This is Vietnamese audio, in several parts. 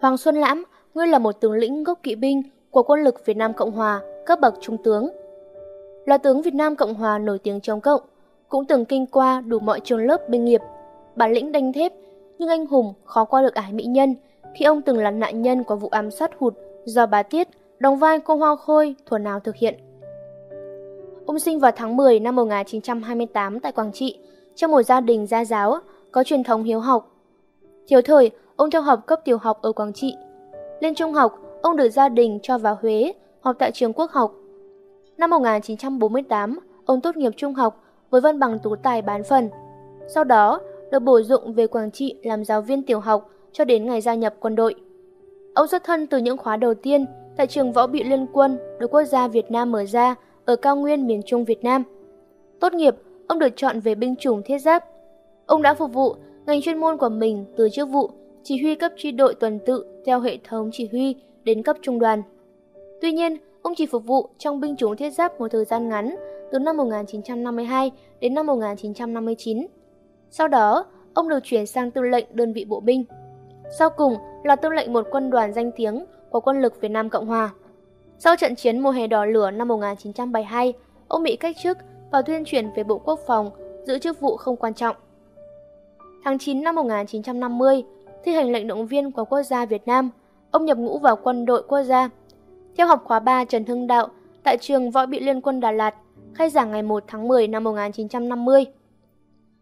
Hoàng Xuân Lãm nguyên là một tướng lĩnh gốc kỵ binh của quân lực Việt Nam Cộng Hòa cấp bậc trung tướng. Là tướng Việt Nam Cộng Hòa nổi tiếng chống Cộng, cũng từng kinh qua đủ mọi trường lớp binh nghiệp, bản lĩnh đanh thép, nhưng anh hùng khó qua được ải mỹ nhân khi ông từng là nạn nhân của vụ ám sát hụt do bà Tiết, đóng vai cô Hoa Khôi, thuần áo thực hiện. Ông sinh vào tháng 10 năm 1928 tại Quảng Trị, trong một gia đình gia giáo có truyền thống hiếu học. Thiếu thời, ông theo học cấp tiểu học ở Quảng Trị. Lên trung học, ông được gia đình cho vào Huế, học tại trường Quốc học. Năm 1948, ông tốt nghiệp trung học với văn bằng tú tài bán phần. Sau đó, được bổ dụng về Quảng Trị làm giáo viên tiểu học cho đến ngày gia nhập quân đội. Ông xuất thân từ những khóa đầu tiên tại trường võ bị liên quân được quốc gia Việt Nam mở ra ở cao nguyên miền Trung Việt Nam. Tốt nghiệp, ông được chọn về binh chủng thiết giáp. Ông đã phục vụ ngành chuyên môn của mình từ chức vụ chỉ huy cấp chi đội tuần tự theo hệ thống chỉ huy đến cấp trung đoàn. Tuy nhiên, ông chỉ phục vụ trong binh chủng thiết giáp một thời gian ngắn, từ năm 1952 đến năm 1959. Sau đó, ông được chuyển sang tư lệnh đơn vị bộ binh. Sau cùng là tư lệnh một quân đoàn danh tiếng của quân lực Việt Nam Cộng Hòa. Sau trận chiến mùa hè đỏ lửa năm 1972, ông bị cách chức và tuyên chuyển về Bộ Quốc phòng giữ chức vụ không quan trọng. Tháng 9 năm 1950, thi hành lệnh động viên của quốc gia Việt Nam, ông nhập ngũ vào quân đội quốc gia. Theo học khóa 3 Trần Hưng Đạo tại trường Võ bị Liên quân Đà Lạt, khai giảng ngày 1 tháng 10 năm 1950.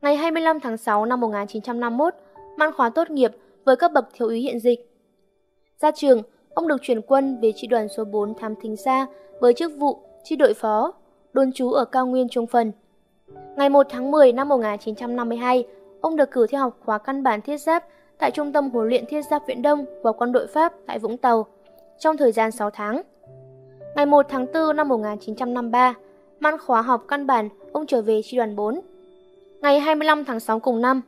Ngày 25 tháng 6 năm 1951, mãn khóa tốt nghiệp với cấp bậc thiếu úy hiện dịch. Ra trường, ông được chuyển quân về chi đoàn số 4 Thám Thính Xa với chức vụ chi đội phó, đồn trú ở cao nguyên Trung Phần. Ngày 1 tháng 10 năm 1952, ông được cử theo học khóa căn bản thiết giáp tại Trung tâm Huấn luyện Thiết giáp Viễn Đông và quân đội Pháp tại Vũng Tàu trong thời gian 6 tháng. Ngày 1 tháng 4 năm 1953, mãn khóa học căn bản, ông trở về chi đoàn 4. Ngày 25 tháng 6 cùng năm,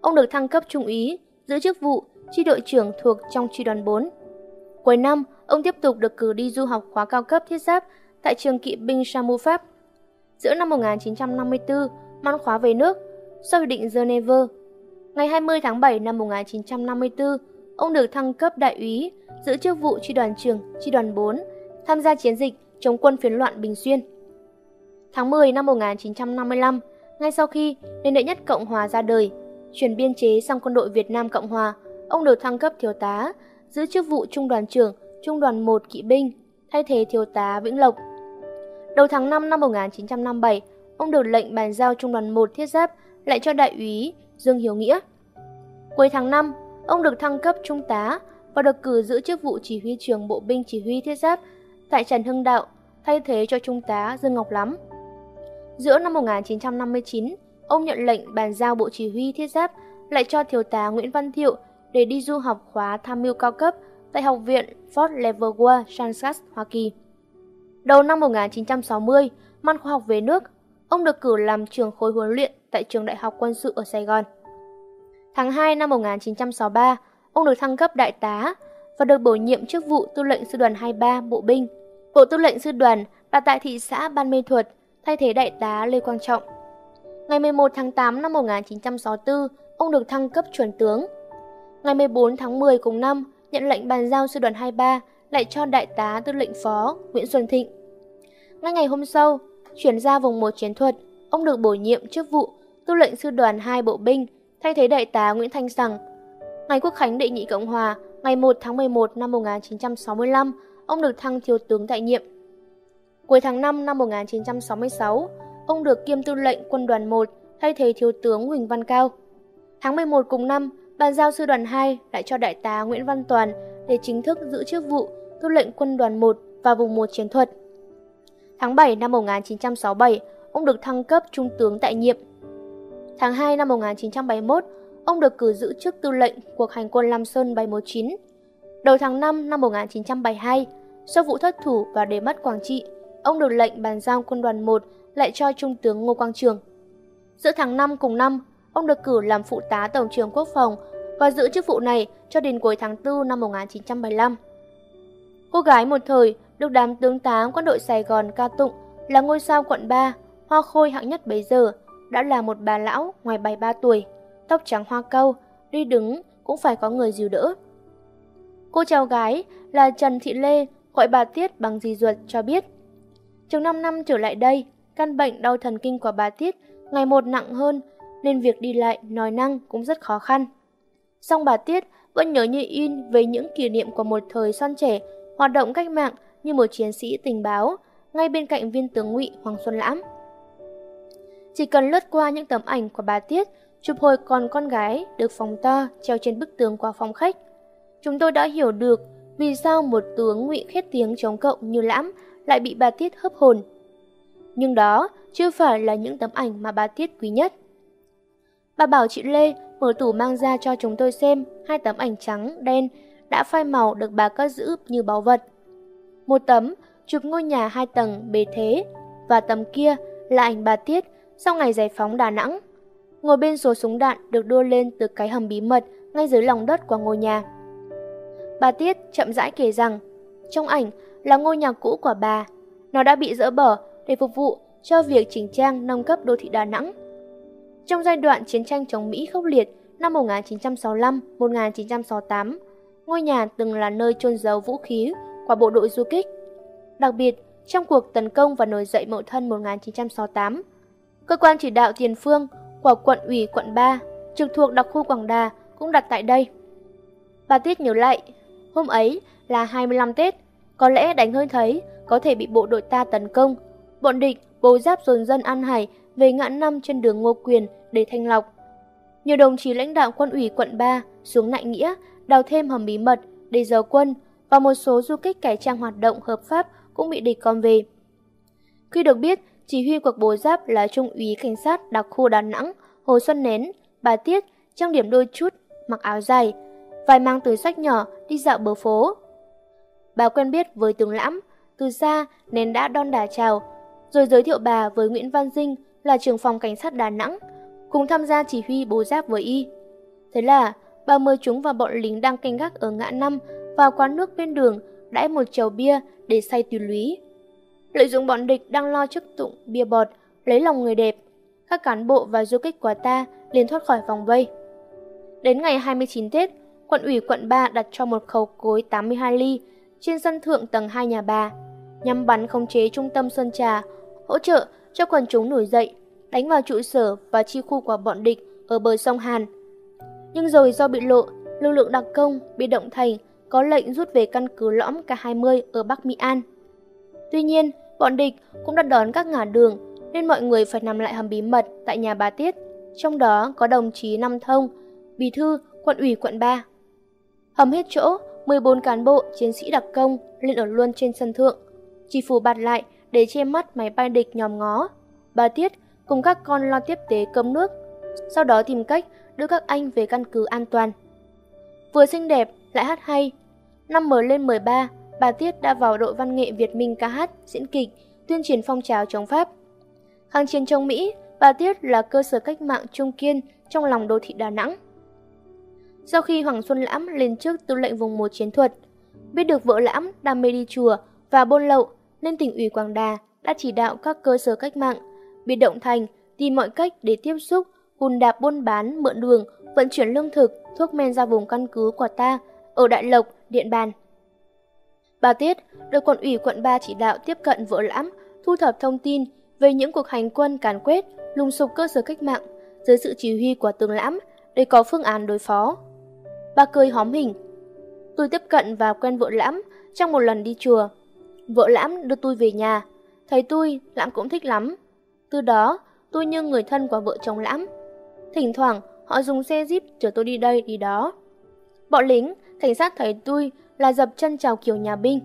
ông được thăng cấp trung úy, giữ chức vụ chi đội trưởng thuộc trong chi đoàn 4. Cuối năm, ông tiếp tục được cử đi du học khóa cao cấp thiết giáp tại trường kỵ binh Samu Pháp. Giữa năm 1954, mãn khóa về nước sau hiệp định Geneva. Ngày 20 tháng 7 năm 1954, ông được thăng cấp đại úy, giữ chức vụ chi đoàn trưởng chi đoàn 4, tham gia chiến dịch chống quân phiến loạn Bình Xuyên. Tháng 10 năm 1955, ngay sau khi nền đệ nhất Cộng Hòa ra đời, chuyển biên chế sang quân đội Việt Nam Cộng Hòa, ông được thăng cấp thiếu tá, giữ chức vụ trung đoàn trưởng trung đoàn 1 kỵ binh, thay thế thiếu tá Vĩnh Lộc. Đầu tháng 5 năm 1957, ông được lệnh bàn giao trung đoàn 1 thiết giáp lại cho đại úy Dương Hiếu Nghĩa. Cuối tháng 5, ông được thăng cấp trung tá và được cử giữ chức vụ chỉ huy trưởng bộ binh chỉ huy thiết giáp tại Trần Hưng Đạo, thay thế cho trung tá Dương Ngọc Lắm. Giữa năm 1959, ông nhận lệnh bàn giao bộ chỉ huy thiết giáp lại cho thiếu tá Nguyễn Văn Thiệu để đi du học khóa tham mưu cao cấp tại Học viện Fort Leavenworth, Kansas, Hoa Kỳ. Đầu năm 1960, mãn khóa học về nước, ông được cử làm trưởng khối huấn luyện tại trường Đại học Quân sự ở Sài Gòn. Tháng 2 năm 1963, ông được thăng cấp đại tá và được bổ nhiệm chức vụ tư lệnh sư đoàn 23 bộ binh. Bộ tư lệnh sư đoàn đặt tại thị xã Ban Mê Thuột, thay thế đại tá Lê Quang Trọng. Ngày 11 tháng 8 năm 1964, ông được thăng cấp chuẩn tướng. Ngày 14 tháng 10 cùng năm, nhận lệnh bàn giao sư đoàn 23 lại cho đại tá tư lệnh phó Nguyễn Xuân Thịnh. Ngay ngày hôm sau, chuyển ra vùng 1 chiến thuật, ông được bổ nhiệm chức vụ tư lệnh sư đoàn 2 bộ binh, thay thế đại tá Nguyễn Thanh Sằng. Ngày Quốc khánh Đệ nhị Cộng Hòa, ngày 1 tháng 11 năm 1965, ông được thăng thiếu tướng tại nhiệm. Cuối tháng 5 năm 1966, ông được kiêm tư lệnh quân đoàn 1, thay thế thiếu tướng Huỳnh Văn Cao. Tháng 11 cùng năm, bàn giao sư đoàn 2 lại cho đại tá Nguyễn Văn Toàn để chính thức giữ chức vụ tư lệnh quân đoàn 1 và vùng 1 chiến thuật. Tháng 7 năm 1967, ông được thăng cấp trung tướng tại nhiệm. Tháng 2 năm 1971, ông được cử giữ chức tư lệnh cuộc hành quân Lam Sơn 719. Đầu tháng 5 năm 1972, sau vụ thất thủ và để mất Quảng Trị, ông được lệnh bàn giao quân đoàn 1 lại cho trung tướng Ngô Quang Trường. Giữa tháng 5 cùng năm, ông được cử làm phụ tá tổng trưởng quốc phòng và giữ chức vụ này cho đến cuối tháng 4 năm 1975. Cô gái một thời được đám tướng tá quân đội Sài Gòn ca tụng là ngôi sao quận 3, hoa khôi hạng nhất bấy giờ, đã là một bà lão ngoài 73 tuổi, tóc trắng hoa cau, đi đứng cũng phải có người dìu đỡ. Cô cháu gái là Trần Thị Lê, gọi bà Tiết bằng dì ruột, cho biết chừng 5 năm trở lại đây, căn bệnh đau thần kinh của bà Tiết ngày một nặng hơn nên việc đi lại, nói năng cũng rất khó khăn. Song bà Tiết vẫn nhớ như in về những kỷ niệm của một thời son trẻ, hoạt động cách mạng như một chiến sĩ tình báo ngay bên cạnh viên tướng Ngụy Hoàng Xuân Lãm. Chỉ cần lướt qua những tấm ảnh của bà Tiết chụp hồi còn con gái được phóng to treo trên bức tường qua phòng khách, chúng tôi đã hiểu được vì sao một tướng Ngụy khét tiếng chống cộng như Lãm lại bị bà Tiết hớp hồn. Nhưng đó chưa phải là những tấm ảnh mà bà Tiết quý nhất. Bà bảo chị Lê mở tủ mang ra cho chúng tôi xem hai tấm ảnh trắng đen đã phai màu được bà cất giữ như báu vật. Một tấm chụp ngôi nhà 2 tầng bề thế, và tấm kia là ảnh bà Tiết sau ngày giải phóng Đà Nẵng, ngồi bên số súng đạn được đưa lên từ cái hầm bí mật ngay dưới lòng đất của ngôi nhà. Bà Tiết chậm rãi kể rằng trong ảnh là ngôi nhà cũ của bà, nó đã bị dỡ bỏ để phục vụ cho việc chỉnh trang nâng cấp đô thị Đà Nẵng. Trong giai đoạn chiến tranh chống Mỹ khốc liệt năm 1965-1968, ngôi nhà từng là nơi chôn giấu vũ khí của bộ đội du kích. Đặc biệt, trong cuộc tấn công và nổi dậy Mậu Thân 1968, cơ quan chỉ đạo tiền phương của quận ủy quận 3 trực thuộc đặc khu Quảng Đà cũng đặt tại đây. Bà Tiết nhớ lại, hôm ấy là 25 Tết, có lẽ đánh hơi thấy có thể bị bộ đội ta tấn công. Bọn địch bố giáp dồn dân An Hải về ngã năm trên đường Ngô Quyền để thanh lọc. Nhiều đồng chí lãnh đạo quân ủy quận 3 xuống Nại Nghĩa đào thêm hầm bí mật để giấu quân, và một số du kích cải trang hoạt động hợp pháp cũng bị địch gom về. Khi được biết chỉ huy cuộc bố giáp là Trung úy Cảnh sát đặc khu Đà Nẵng Hồ Xuân Nén, bà Tiết trang điểm đôi chút, mặc áo dài, vài mang túi sách nhỏ đi dạo bờ phố. Bà quen biết với tướng Lãm, từ xa Nén đã đon đả chào, rồi giới thiệu bà với Nguyễn Văn Dinh là trưởng phòng cảnh sát Đà Nẵng, cùng tham gia chỉ huy bố giáp với y. Thế là bà mời chúng và bọn lính đang canh gác ở ngã năm vào quán nước bên đường đãi một chầu bia để say tùy lúy. Lợi dụng bọn địch đang lo chức tụng bia bọt lấy lòng người đẹp, các cán bộ và du kích của ta liền thoát khỏi vòng vây. Đến ngày 29 Tết, quận ủy quận 3 đặt cho một khẩu cối 82 ly trên sân thượng tầng 2 nhà bà, nhằm bắn khống chế trung tâm Sơn Trà, hỗ trợ cho quần chúng nổi dậy, đánh vào trụ sở và chi khu của bọn địch ở bờ sông Hàn. Nhưng rồi do bị lộ, lực lượng đặc công bị động thành có lệnh rút về căn cứ lõm K20 ở Bắc Mỹ An. Tuy nhiên, bọn địch cũng đã đón các ngả đường nên mọi người phải nằm lại hầm bí mật tại nhà bà Tiết, trong đó có đồng chí Năm Thông, bí thư quận ủy quận 3. Hầm hết chỗ, 14 cán bộ chiến sĩ đặc công lên ở luôn trên sân thượng, chỉ phủ bạt lại để che mắt máy bay địch nhòm ngó. Bà Tiết cùng các con lo tiếp tế cơm nước, sau đó tìm cách đưa các anh về căn cứ an toàn. Vừa xinh đẹp lại hát hay. Năm mới lên 13, bà Tiết đã vào đội văn nghệ Việt Minh ca hát, diễn kịch, tuyên truyền phong trào chống Pháp. Kháng chiến chống Mỹ, bà Tiết là cơ sở cách mạng trung kiên trong lòng đô thị Đà Nẵng. Sau khi Hoàng Xuân Lãm lên chức tư lệnh vùng 1 chiến thuật, biết được vợ Lãm đam mê đi chùa và buôn lậu nên tỉnh ủy Quảng Đà đã chỉ đạo các cơ sở cách mạng biệt động thành tìm mọi cách để tiếp xúc, hùn đạp buôn bán, mượn đường, vận chuyển lương thực, thuốc men ra vùng căn cứ của ta ở Đại Lộc, Điện Bàn. Bà Tiết được quận ủy quận 3 chỉ đạo tiếp cận vợ Lãm, thu thập thông tin về những cuộc hành quân càn quét, lùng sục cơ sở cách mạng dưới sự chỉ huy của tướng Lãm để có phương án đối phó. Bà cười hóm hỉnh: "Tôi tiếp cận và quen vợ Lãm trong một lần đi chùa. Vợ Lãm đưa tôi về nhà, thấy tôi, Lãm cũng thích lắm. Từ đó, tôi như người thân của vợ chồng Lãm. Thỉnh thoảng, họ dùng xe Jeep chở tôi đi đây, đi đó. Bọn lính, cảnh sát thấy tôi là dập chân chào kiểu nhà binh."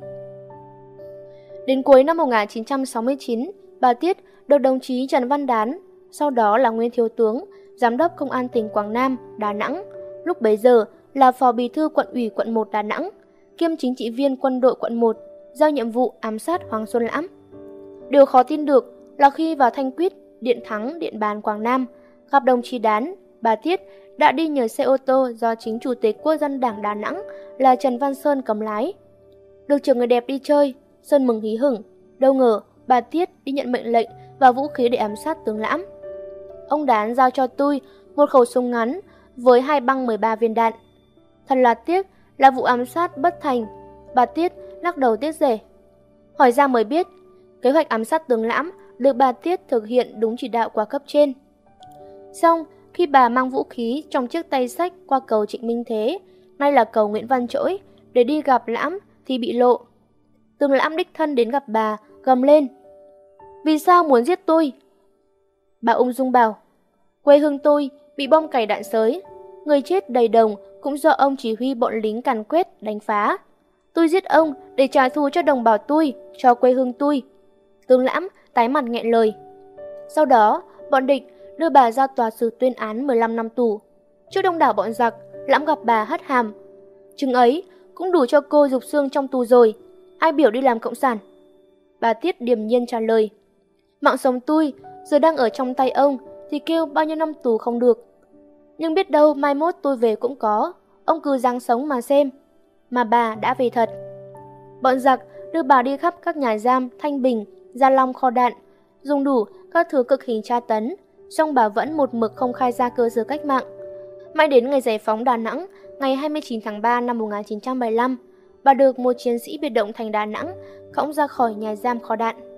Đến cuối năm 1969, bà Tiết được đồng chí Trần Văn Đán, sau đó là nguyên thiếu tướng, giám đốc công an tỉnh Quảng Nam, Đà Nẵng, lúc bấy giờ là phó bí thư quận ủy quận 1 Đà Nẵng, kiêm chính trị viên quân đội quận 1, giao nhiệm vụ ám sát Hoàng Xuân Lãm. Điều khó tin được là khi vào Thanh Quýt, Điện Thắng, Điện Bàn, Quảng Nam, gặp đồng chí Đán, bà Tiết đã đi nhờ xe ô tô do chính Chủ tịch Quốc dân Đảng Đà Nẵng là Trần Văn Sơn cầm lái. Được trường người đẹp đi chơi, Sơn mừng hí hửng, đâu ngờ bà Tiết đi nhận mệnh lệnh và vũ khí để ám sát tướng Lãm. Ông Đán giao cho tôi một khẩu súng ngắn với 2 băng 13 viên đạn. Thật là tiếc là vụ ám sát bất thành. Bà Tiết lắc đầu tiếc rẻ. Hỏi ra mới biết, kế hoạch ám sát Tướng Lãm được bà Tiết thực hiện đúng chỉ đạo qua cấp trên. Xong, khi bà mang vũ khí trong chiếc tay sách qua cầu Trịnh Minh Thế, nay là cầu Nguyễn Văn Trỗi, để đi gặp Lãm thì bị lộ. Tướng Lãm đích thân đến gặp bà, gầm lên: Vì sao muốn giết tôi? Bà ung dung bảo: Quê hương tôi bị bom cày đạn sới, người chết đầy đồng cũng do ông chỉ huy bọn lính càn quét đánh phá. Tôi giết ông để trả thù cho đồng bào tôi, cho quê hương tôi. Tướng Lãm tái mặt nghẹn lời. Sau đó, bọn địch đưa bà ra tòa xử tuyên án 15 năm tù. Trước đông đảo bọn giặc, Lãm gặp bà hất hàm: Chừng ấy cũng đủ cho cô rục xương trong tù rồi, ai biểu đi làm cộng sản. Bà Tiết điềm nhiên trả lời: Mạng sống tôi giờ đang ở trong tay ông thì kêu bao nhiêu năm tù không được. Nhưng biết đâu mai mốt tôi về cũng có, ông cứ ráng sống mà xem. Mà bà đã về thật. Bọn giặc đưa bà đi khắp các nhà giam Thanh Bình, Gia Long, kho đạn, dùng đủ các thứ cực hình tra tấn, song bà vẫn một mực không khai ra cơ sở cách mạng. Mãi đến ngày giải phóng Đà Nẵng, ngày 29 tháng 3 năm 1975, bà được một chiến sĩ biệt động thành Đà Nẵng cõng ra khỏi nhà giam kho đạn.